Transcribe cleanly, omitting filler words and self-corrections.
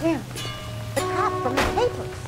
him, the cop from the papers.